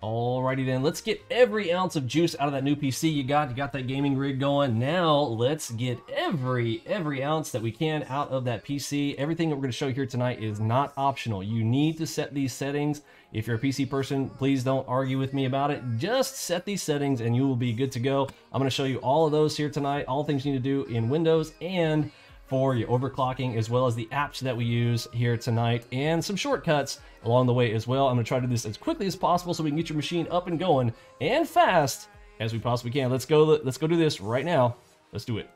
Alrighty then, let's get every ounce of juice out of that new PC you got. You got that gaming rig going. Now let's get every ounce that we can out of that PC. Everything that we're going to show you here tonight is not optional. You need to set these settings. If you're a PC person, please don't argue with me about it. Just set these settings and you will be good to go. I'm going to show you all of those here tonight, all things you need to do in Windows and for your overclocking, as well as the apps that we use here tonight and some shortcuts along the way as well. I'm gonna try to do this as quickly as possible so we can get your machine up and going and fast as we possibly can. Let's go do this right now. Let's do it.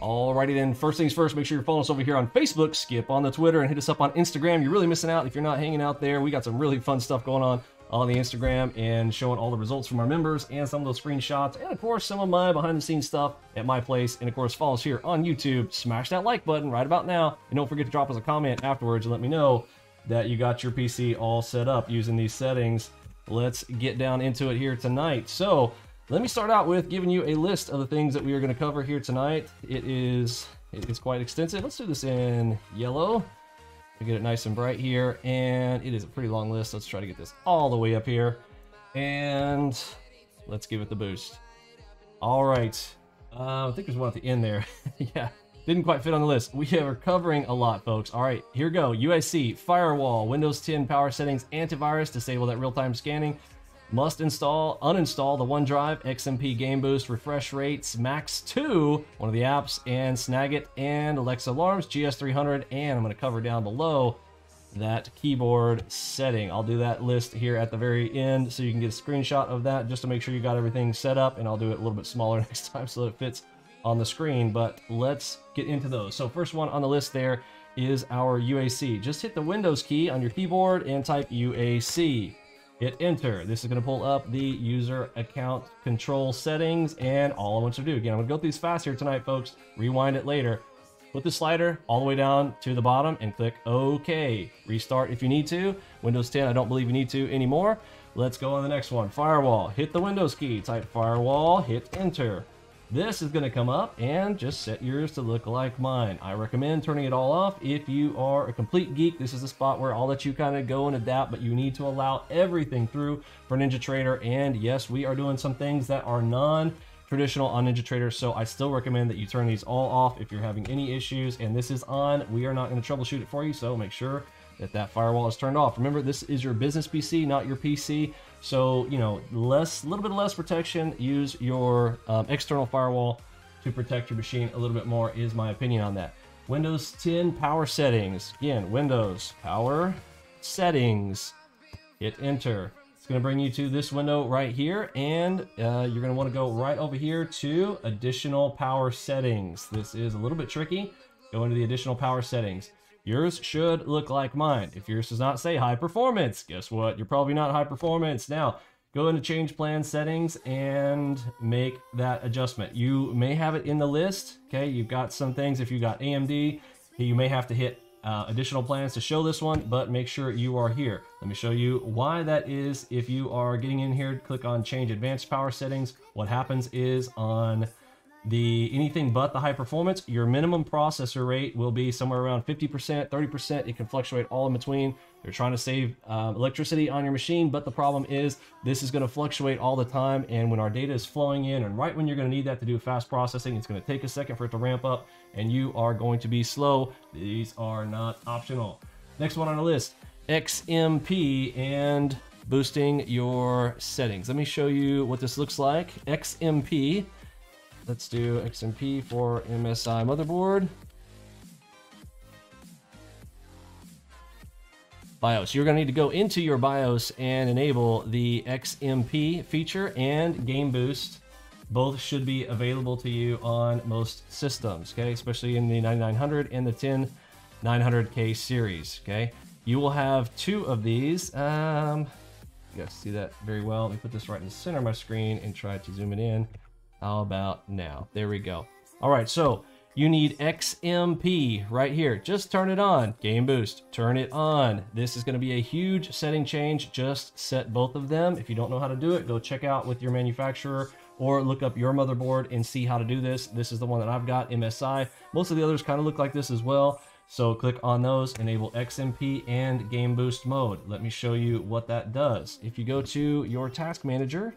Alrighty then, first things first, make sure you're following us over here on Facebook, skip on the Twitter, and hit us up on Instagram. You're really missing out if you're not hanging out there. We got some really fun stuff going on the Instagram and showing all the results from our members and some of those screenshots. And of course, some of my behind the scenes stuff at my place. And of course, follow us here on YouTube. Smash that like button right about now. And don't forget to drop us a comment afterwards and let me know that you got your PC all set up using these settings. Let's get down into it here tonight. So let me start out with giving you a list of the things that we are going to cover here tonight. It is quite extensive. Let's do this in yellow. We'll get it nice and bright here. And it is a pretty long list. Let's try to get this all the way up here. And let's give it the boost. All right. I think there's one at the end there. Yeah, didn't quite fit on the list. We are covering a lot, folks. All right, here we go. UIC, firewall, Windows 10 power settings, antivirus, disable that real-time scanning. Must install, uninstall the OneDrive, XMP Game Boost, refresh rates, Max 2, one of the apps, and Snagit, and Alexa alarms, GS300, and I'm going to cover down below that keyboard setting. I'll do that list here at the very end so you can get a screenshot of that just to make sure you got everything set up, and I'll do it a little bit smaller next time so it fits on the screen, but let's get into those. So first one on the list there is our UAC. Just hit the Windows key on your keyboard and type UAC. Hit enter. This is going to pull up the user account control settings and all I want you to do. Again, I'm going to go through these fast here tonight, folks. Rewind it later. Put the slider all the way down to the bottom and click OK. Restart if you need to. Windows 10, I don't believe you need to anymore. Let's go on the next one. Firewall. Hit the Windows key. Type firewall. Hit enter. This is going to come up and just set yours to look like mine. I recommend turning it all off. If you are a complete geek, this is a spot where I'll let you kind of go and adapt, but you need to allow everything through for NinjaTrader. And yes, we are doing some things that are non-traditional on NinjaTrader, so I still recommend that you turn these all off if you're having any issues. And this is on. We are not going to troubleshoot it for you, so make sure that that firewall is turned off. Remember, this is your business PC, not your PC. So, you know, a little bit less protection. Use your external firewall to protect your machine a little bit more is my opinion on that. Windows 10 power settings. Again, Windows power settings. Hit enter. It's going to bring you to this window right here. And you're going to want to go right over here to additional power settings. This is a little bit tricky. Go into the additional power settings. Yours should look like mine. If yours does not say high performance, guess what? You're probably not high performance. Now, go into change plan settings and make that adjustment. You may have it in the list, okay? You've got some things, if you got AMD, you may have to hit additional plans to show this one, but make sure you are here. Let me show you why that is. If you are getting in here, click on change advanced power settings. What happens is on anything but the high performance, your minimum processor rate will be somewhere around 50%, 30%. It can fluctuate all in between. They're trying to save electricity on your machine, but the problem is this is going to fluctuate all the time. And when our data is flowing in and right when you're going to need that to do fast processing, it's going to take a second for it to ramp up and you are going to be slow. These are not optional. Next one on the list, XMP and boosting your settings. Let me show you what this looks like. XMP. Let's do XMP for MSI motherboard. BIOS. You're going to need to go into your BIOS and enable the XMP feature and Game Boost. Both should be available to you on most systems, okay? Especially in the 9900 and the 10900K series, okay? You will have two of these. You guys see that very well. Let me put this right in the center of my screen and try to zoom it in. How about now? There we go. All right, so you need XMP right here. Just turn it on. Game Boost, turn it on. This is going to be a huge setting change. Just set both of them. If you don't know how to do it, go check out with your manufacturer or look up your motherboard and see how to do this. This is the one that I've got, MSI. Most of the others kind of look like this as well. So click on those, enable XMP and Game Boost mode. Let me show you what that does. If you go to your task manager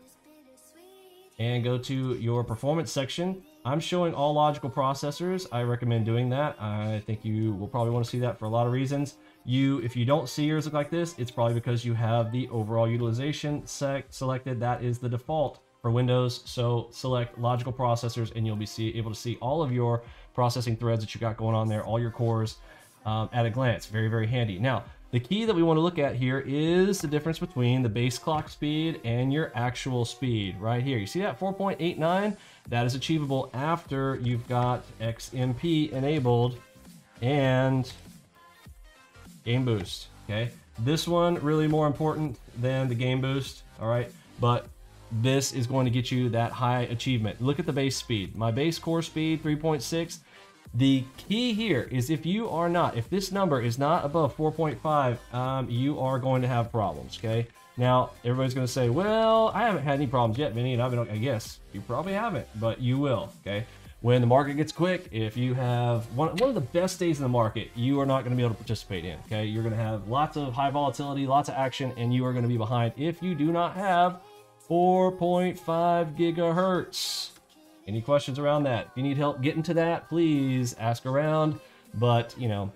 and go to your performance section, I'm showing all logical processors. I recommend doing that. I think you will probably want to see that for a lot of reasons. If you don't see yours look like this, it's probably because you have the overall utilization selected. That is the default for Windows. So select logical processors and you'll be able to see all of your processing threads that you got going on there, all your cores at a glance. Very, very handy. Now, the key that we want to look at here is the difference between the base clock speed and your actual speed right here. You see that 4.89? That is achievable after you've got XMP enabled and Game Boost, okay? This one really more important than the Game Boost, all right? But this is going to get you that high achievement. Look at the base speed. My base core speed, 3.6. The key here is if this number is not above 4.5, you are going to have problems, okay? Now, everybody's gonna say, well, I haven't had any problems yet, Vinny, and I guess you probably haven't, but you will, okay? When the market gets quick, if you have one of the best days in the market, you are not gonna be able to participate in, okay? You're gonna have lots of high volatility, lots of action, and you are gonna be behind if you do not have 4.5 gigahertz. Any questions around that? If you need help getting to that, please ask around. But, you know,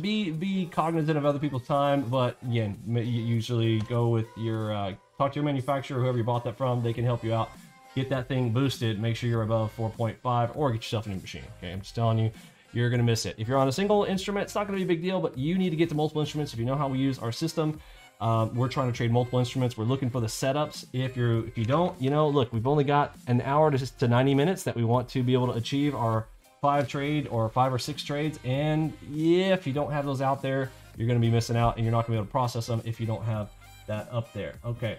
be cognizant of other people's time. But again, you usually go with your, talk to your manufacturer, whoever you bought that from. They can help you out. Get that thing boosted. Make sure you're above 4.5 or get yourself a new machine. Okay, I'm just telling you, you're going to miss it. If you're on a single instrument, it's not going to be a big deal, but you need to get to multiple instruments. If you know how we use our system, we're trying to trade multiple instruments. We're looking for the setups. If you don't, you know, look, we've only got an hour to 90 minutes that we want to be able to achieve our 5 or 6 trades. And yeah, if you don't have those out there, you're going to be missing out and you're not going to be able to process them if you don't have that up there. Okay.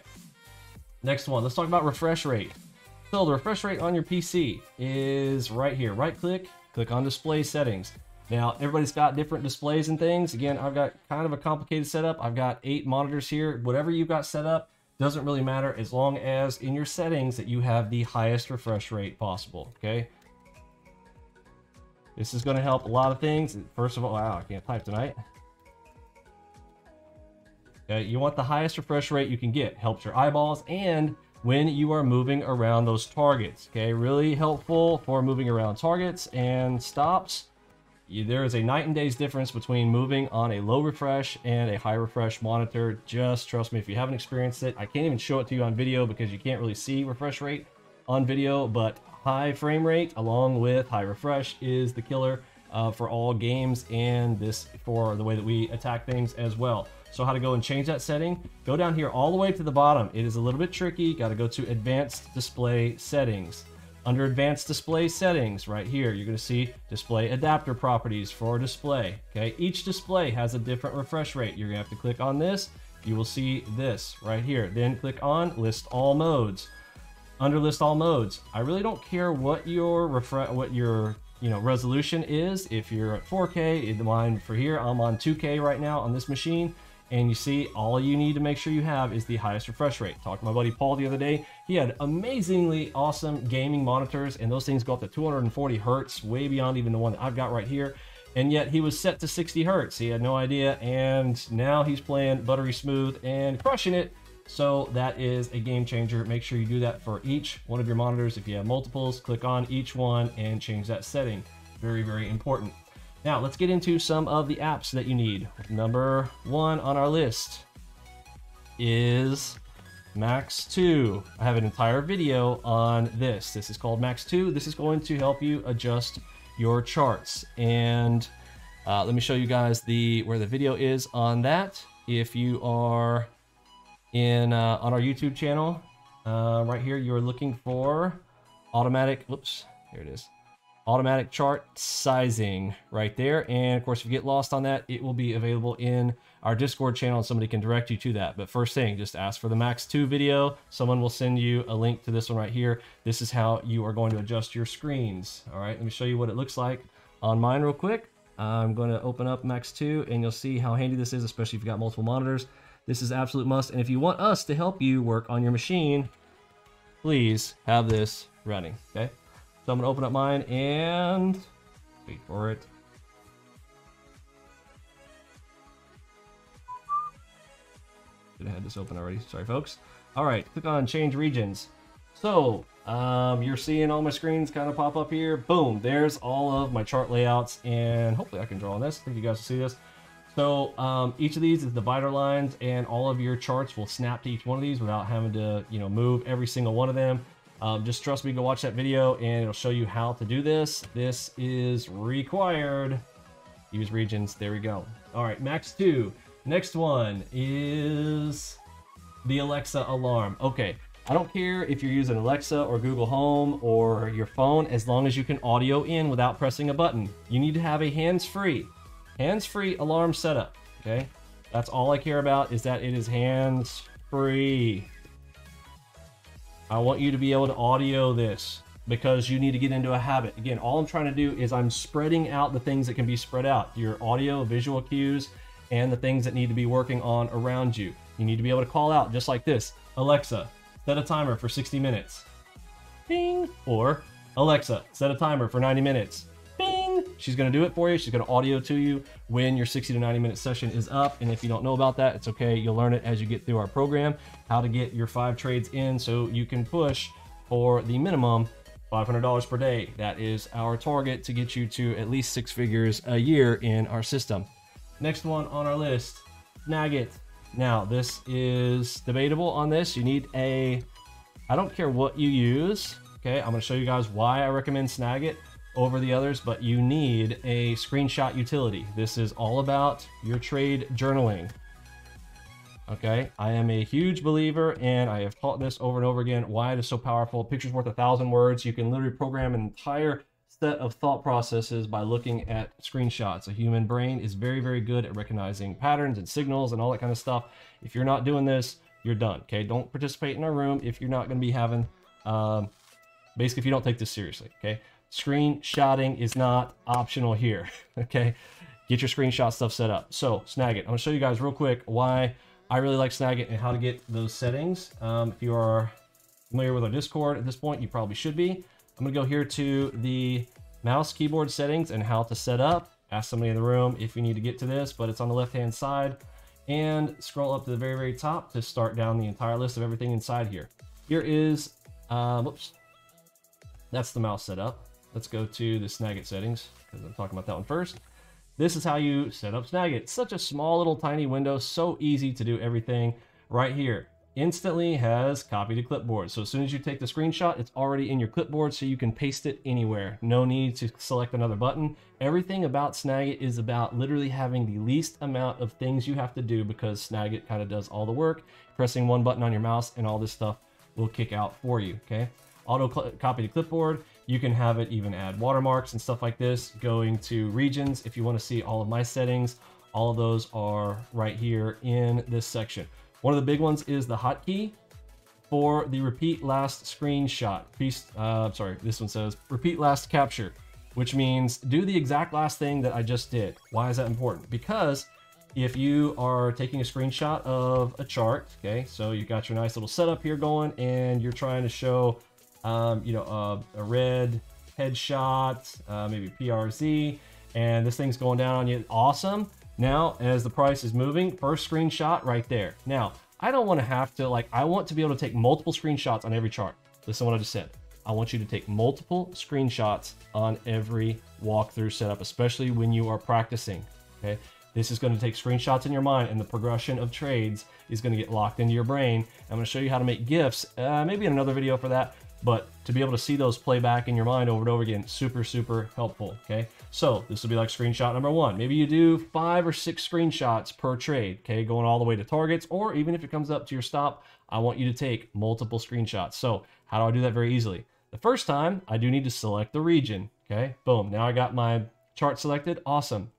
Next one, let's talk about refresh rate. So the refresh rate on your PC is right here. Right click, click on display settings. Now, everybody's got different displays and things. Again, I've got kind of a complicated setup. I've got 8 monitors here. Whatever you've got set up doesn't really matter as long as in your settings that you have the highest refresh rate possible, okay? This is gonna help a lot of things. First of all, wow, I can't type tonight. Okay, you want the highest refresh rate you can get. Helps your eyeballs and when you are moving around those targets, okay? Really helpful for moving around targets and stops. There is a night and day's difference between moving on a low refresh and a high refresh monitor. Just trust me, if you haven't experienced it, I can't even show it to you on video because you can't really see refresh rate on video, but high frame rate along with high refresh is the killer for all games and this for the way that we attack things as well. So how to go and change that setting? Go down here all the way to the bottom. It is a little bit tricky. Got to go to advanced display settings. Under advanced display settings right here, you're going to see display adapter properties for display. Okay, each display has a different refresh rate. You're going to have to click on this. You will see this right here. Then click on list all modes. Under list all modes, I really don't care what your resolution is. If you're at 4K, mine for here, I'm on 2K right now on this machine. And you see, all you need to make sure you have is the highest refresh rate. Talked to my buddy Paul the other day. He had amazingly awesome gaming monitors, and those things go up to 240 hertz, way beyond even the one that I've got right here. And yet he was set to 60 hertz. He had no idea, and now he's playing buttery smooth and crushing it. So that is a game changer. Make sure you do that for each one of your monitors. If you have multiples, click on each one and change that setting. Very, very important. Now, let's get into some of the apps that you need. Number one on our list is Max 2. I have an entire video on this. This is called Max 2. This is going to help you adjust your charts. And let me show you guys where the video is on that. If you are on our YouTube channel, right here, you're looking for automatic, whoops, here it is. Automatic chart sizing right there. And of course, if you get lost on that, it will be available in our Discord channel and somebody can direct you to that. But first thing, just ask for the Max 2 video. Someone will send you a link to this one right here. This is how you are going to adjust your screens. All right, let me show you what it looks like on mine real quick. I'm going to open up Max 2 and you'll see how handy this is, especially if you've got multiple monitors. This is absolute must. And if you want us to help you work on your machine, please have this running. Okay, so I'm gonna open up mine and wait for it. Should have had this open already, sorry folks. All right, click on change regions. So you're seeing all my screens kind of pop up here. Boom, there's all of my chart layouts, and hopefully I can draw on this. I think you guys will see this. So each of these is divider lines, and all of your charts will snap to each one of these without having to, you know, move every single one of them. Just trust me, go watch that video and it'll show you how to do this. This is required. Use regions, there we go. All right, Max 2. Next one is the Alexa alarm. Okay, I don't care if you're using Alexa or Google Home or your phone, as long as you can audio in without pressing a button. You need to have a hands-free alarm setup, okay? That's all I care about, is that it is hands-free. I want you to be able to audio this because you need to get into a habit. Again, all I'm trying to do is I'm spreading out the things that can be spread out, your audio, visual cues, and the things that need to be working on around you. You need to be able to call out just like this. Alexa, set a timer for 60 minutes. Bing. Or Alexa, set a timer for 90 minutes. She's gonna do it for you. She's gonna audio to you when your 60 to 90 minute session is up. And if you don't know about that, it's okay. You'll learn it as you get through our program, how to get your 5 trades in so you can push for the minimum $500 per day. That is our target to get you to at least 6 figures a year in our system. Next one on our list, Snagit. Now this is debatable on this. You need a, I don't care what you use. Okay, I'm gonna show you guys why I recommend Snagit over the others, but you need a screenshot utility. This is all about your trade journaling. Okay, I am a huge believer, and I have taught this over and over again, why it is so powerful. Pictures worth 1,000 words. You can literally program an entire set of thought processes by looking at screenshots. A human brain is very, very good at recognizing patterns and signals and all that kind of stuff. If you're not doing this, you're done, okay? Don't participate in our room if you're not gonna be having, basically if you don't take this seriously, okay? Screenshotting is not optional here, okay? Get your screenshot stuff set up. So Snagit, I'm gonna show you guys real quick why I really like Snagit and how to get those settings. If you are familiar with our Discord at this point, you probably should be. I'm gonna go here to the mouse keyboard settings and how to set up. Ask somebody in the room if you need to get to this, but it's on the left-hand side. And scroll up to the very, very top to start down the entire list of everything inside here. Here is, whoops, that's the mouse setup. Let's go to the Snagit settings, because I'm talking about that one first. This is how you set up Snagit. It's such a small little tiny window, so easy to do everything right here. Instantly has copy to clipboard. So as soon as you take the screenshot, it's already in your clipboard, so you can paste it anywhere. No need to select another button. Everything about Snagit is about literally having the least amount of things you have to do, because Snagit kind of does all the work. Pressing one button on your mouse and all this stuff will kick out for you, okay? Auto copy to clipboard. You can have it even add watermarks and stuff like this. Going to regions, if you want to see all of my settings, all of those are right here in this section. One of the big ones is the hotkey for the repeat last screenshot. Sorry, this one says repeat last capture, which means do the exact last thing that I just did. Why is that important? Because if you are taking a screenshot of a chart, okay, so you've got your nice little setup here going and you're trying to show a red headshot, maybe PRZ, and this thing's going down on you. Awesome. Now, as the price is moving, first screenshot right there. Now, I don't want to have to, like, I want to be able to take multiple screenshots on every chart. Listen to what I just said. I want you to take multiple screenshots on every walkthrough setup, especially when you are practicing, okay? This is going to take screenshots in your mind, and the progression of trades is going to get locked into your brain. I'm going to show you how to make GIFs, maybe in another video for that. But to be able to see those play back in your mind over and over again, super, super helpful, okay? So this will be like screenshot number 1. Maybe you do 5 or 6 screenshots per trade, okay? Going all the way to targets, or even if it comes up to your stop, I want you to take multiple screenshots. So how do I do that very easily? The first time, I do need to select the region, okay? Boom, now I got my chart selected, awesome.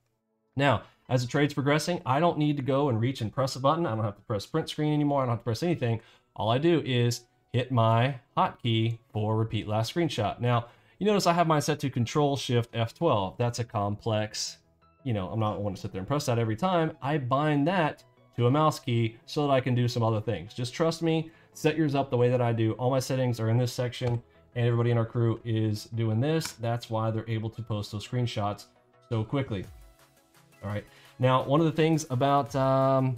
Now, as the trade's progressing, I don't need to go and reach and press a button. I don't have to press print screen anymore. I don't have to press anything. All I do is hit my hotkey for repeat last screenshot. Now, you notice I have mine set to Control Shift F12. That's a complex, you know, I'm not want to sit there and press that every time. I bind that to a mouse key so that I can do some other things. Just trust me, Set yours up the way that I do. All my settings are in this section, and everybody in our crew is doing this. That's why they're able to post those screenshots so quickly. All right. Now, one of the things about, I'm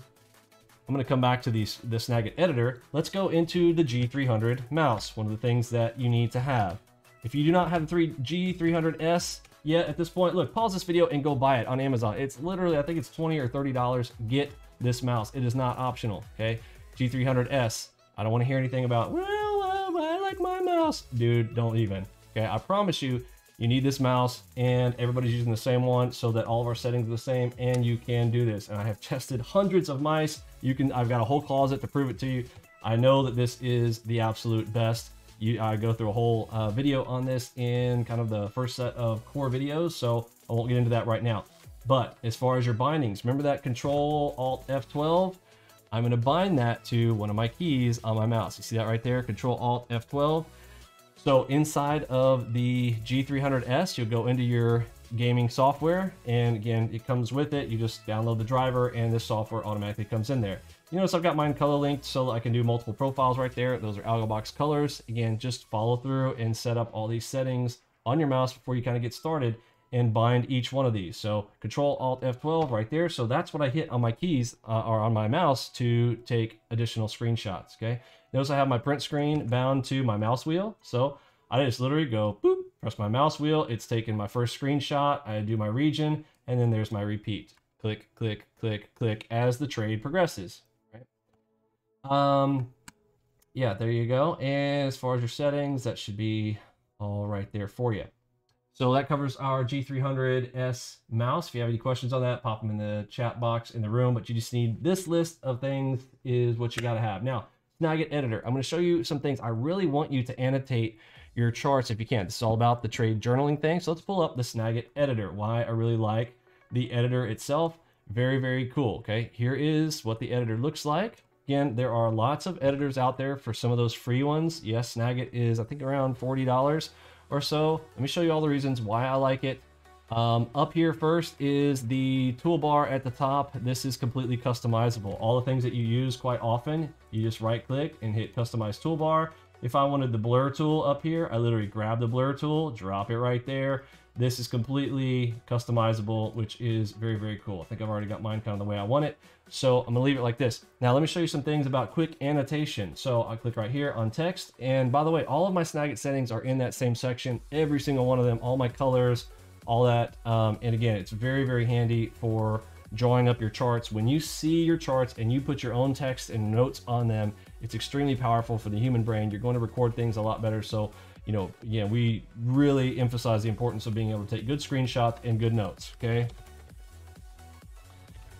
going to come back to the Snagit editor. Let's go into the G300 mouse. One of the things that you need to have. If you do not have the G300S yet at this point, look, pause this video and go buy it on Amazon. It's literally, I think it's $20 or $30. Get this mouse. It is not optional. Okay. G300S. I don't want to hear anything about, well, I like my mouse. Dude, don't even. Okay. I promise you, you need this mouse, and everybody's using the same one so that all of our settings are the same, and you can do this. And I have tested hundreds of mice. You can, I've got a whole closet to prove it to you. I know that this is the absolute best. I go through a whole video on this in kind of the first set of core videos, so I won't get into that right now. But as far as your bindings, remember that Control Alt F12? I'm gonna bind that to one of my keys on my mouse. You see that right there, Control Alt F12? So inside of the G300S, you'll go into your gaming software. And again, it comes with it. You just download the driver and this software automatically comes in there. You notice I've got mine color linked so I can do multiple profiles right there. Those are ALGOBOX colors. Again, just follow through and set up all these settings on your mouse before you kind of get started and bind each one of these. So Control Alt F12 right there. So that's what I hit on my keys or on my mouse to take additional screenshots, okay? Notice I have my print screen bound to my mouse wheel. So I just literally go, boop, press my mouse wheel. It's taking my first screenshot. I do my region, and then there's my repeat. Click, click, click, click as the trade progresses, right? Yeah, there you go. And as far as your settings, that should be all right there for you. So that covers our G300S mouse. If you have any questions on that, pop them in the chat box in the room, but you just need this list of things is what you gotta have. Now, Snagit editor, I'm gonna show you some things. I really want you to annotate your charts if you can. This is all about the trade journaling thing. So let's pull up the Snagit editor. Why I really like the editor itself. Very, very cool, okay? Here is what the editor looks like. Again, there are lots of editors out there for some of those free ones. Yes, Snagit is, I think, around $40. Or so. Let me show you all the reasons why I like it. Up here first is the toolbar at the top. This is completely customizable. All the things that you use quite often, you just right click and hit customize toolbar. If I wanted the blur tool up here, I literally grab the blur tool, drop it right there. This is completely customizable, which is very, very cool. I think I've already got mine kind of the way I want it. So I'm gonna leave it like this. Now let me show you some things about quick annotation. So I click right here on text. And by the way, all of my Snagit settings are in that same section, every single one of them, all my colors, all that. And again, it's very, very handy for drawing up your charts. When you see your charts and you put your own text and notes on them, it's extremely powerful for the human brain. You're going to record things a lot better. So you know, yeah, we really emphasize the importance of being able to take good screenshots and good notes, okay?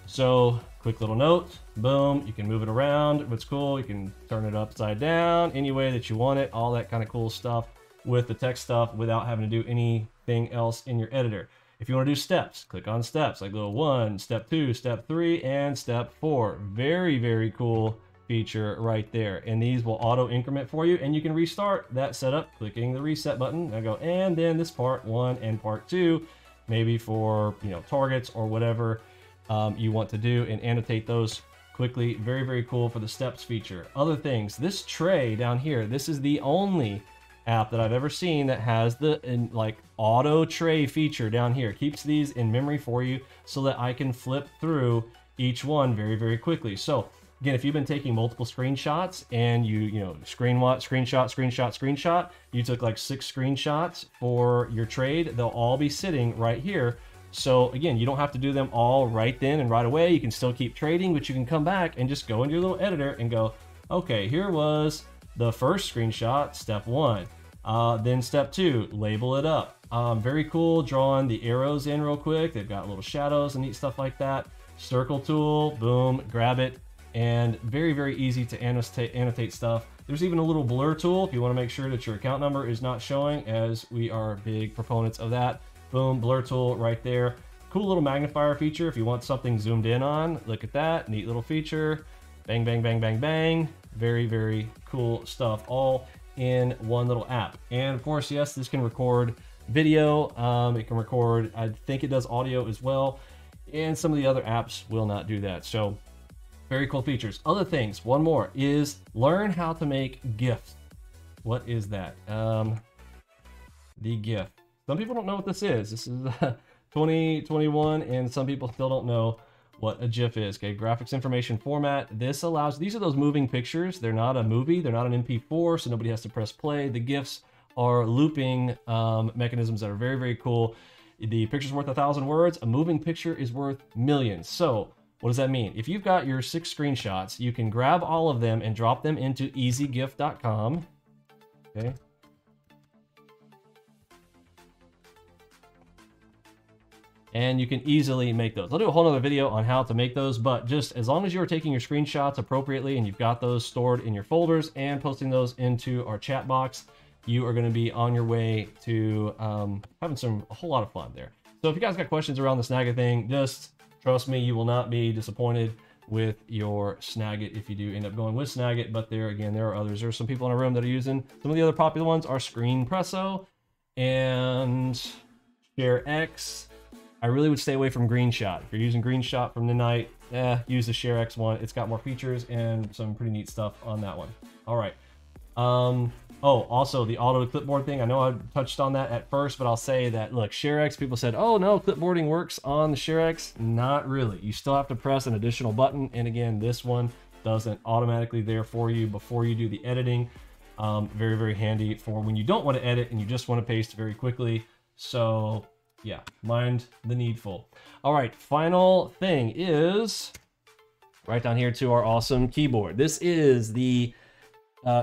So quick little note, boom, you can move it around. What's cool, you can turn it upside down any way that you want it, all that kind of cool stuff with the text stuff without having to do anything else in your editor. If you want to do steps, click on steps. I go 1, step 2, step 3, and step 4. Very, very cool feature right there. And these will auto increment for you, and you can restart that setup clicking the reset button. I go, and then this part 1 and part 2, maybe for, you know, targets or whatever you want to do, and annotate those quickly. Very, very cool for the steps feature. Other things, this tray down here, this is the only app that I've ever seen that has the like auto tray feature down here. Keeps these in memory for you so that I can flip through each one very, very quickly. So again, if you've been taking multiple screenshots and you know, screenshot, you took like 6 screenshots for your trade, they'll all be sitting right here. So again, you don't have to do them all right then and right away. You can still keep trading, but you can come back and just go into your little editor and go, okay, here was the first screenshot, step 1, then step 2, label it up. Very cool, drawing the arrows in real quick. They've got little shadows and neat stuff like that. Circle tool, boom, grab it. And very, very easy to annotate stuff. There's even a little blur tool if you wanna make sure that your account number is not showing, as we are big proponents of that. Boom, blur tool right there. Cool little magnifier feature if you want something zoomed in on. Look at that, neat little feature. Bang, bang, bang, bang, bang. Very, very cool stuff, all in one little app. And of course, yes, this can record video. It can record, I think it does audio as well. And some of the other apps will not do that. So very cool features. Other things, one more is learn how to make GIFs. What is that? The GIF. Some people don't know what this is. This is 2021, and some people still don't know what a GIF is. Okay, graphics information format. This allows, these are those moving pictures. They're not a movie, they're not an MP4, so nobody has to press play. The GIFs are looping mechanisms that are very, very cool. The picture's worth 1,000 words. A moving picture is worth millions. So what does that mean? If you've got your 6 screenshots, you can grab all of them and drop them into EasyGift.com. Okay. And you can easily make those. I'll do a whole nother video on how to make those, but just as long as you're taking your screenshots appropriately and you've got those stored in your folders and posting those into our chat box, you are going to be on your way to having a whole lot of fun there. So if you guys got questions around the Snagit thing, just trust me, you will not be disappointed with your Snagit if you do end up going with Snagit. But there again, there are others. There's some people in our room that are using, some of the other popular ones are Screenpresso and ShareX. I really would stay away from GreenShot. If you're using GreenShot from the night, use the ShareX one. It's got more features and some pretty neat stuff on that one. All right. Oh, also the auto clipboard thing. I know I touched on that at first, but I'll say that, look, ShareX, people said, oh no, clipboarding works on the ShareX. Not really. You still have to press an additional button. And again, this one doesn't automatically there for you before you do the editing. Very, very handy for when you don't want to edit and you just want to paste very quickly. So yeah, mind the needful. All right, final thing is right down here to our awesome keyboard. This is the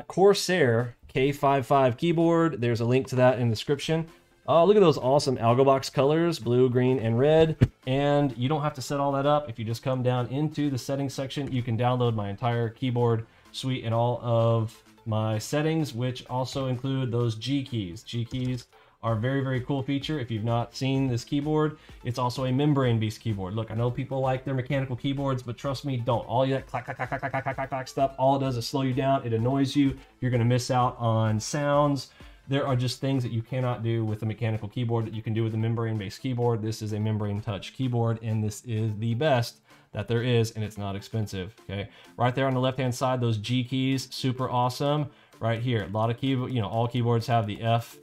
Corsair K55 keyboard. There's a link to that in the description. Oh, look at those awesome ALGOBOX colors, blue, green, and red. And you don't have to set all that up. If you just come down into the settings section, you can download my entire keyboard suite and all of my settings, which also include those G keys. G keys are a very, very cool feature. If you've not seen this keyboard, it's also a membrane-based keyboard. Look, I know people like their mechanical keyboards, but trust me, don't. All that clack, clack, clack, clack, clack, clack, clack stuff, all it does is slow you down. It annoys you. You're gonna miss out on sounds. There are just things that you cannot do with a mechanical keyboard that you can do with a membrane-based keyboard. This is a membrane touch keyboard, and this is the best that there is, and it's not expensive, okay? Right there on the left-hand side, those G keys, super awesome. Right here, a lot of keyboard, you know, all keyboards have the F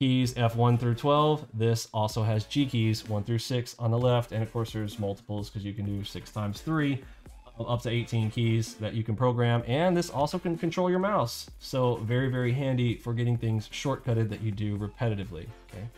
keys, F1 through 12. This also has G keys 1 through 6 on the left. And of course there's multiples because you can do 6 times 3, up to 18 keys that you can program. And this also can control your mouse. So very, very handy for getting things shortcutted that you do repetitively. Okay.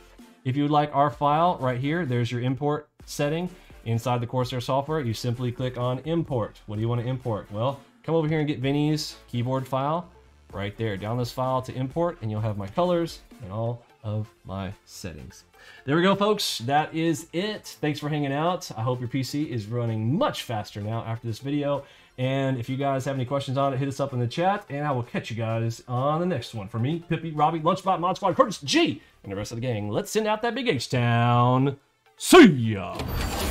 If you would like our file right here, there's your import setting inside the Corsair software. You simply click on import. What do you want to import? Well, come over here and get Vinny's keyboard file right there. Download this file to import and you'll have my colors and all of my settings. There we go, folks. That is it. Thanks for hanging out. I hope your PC is running much faster now after this video. And if you guys have any questions on it, hit us up in the chat and I will catch you guys on the next one. For me, Pippi, Robbie, Lunchbot, Mod Squad, Curtis, G, and the rest of the gang, let's send out that big H-Town. See ya!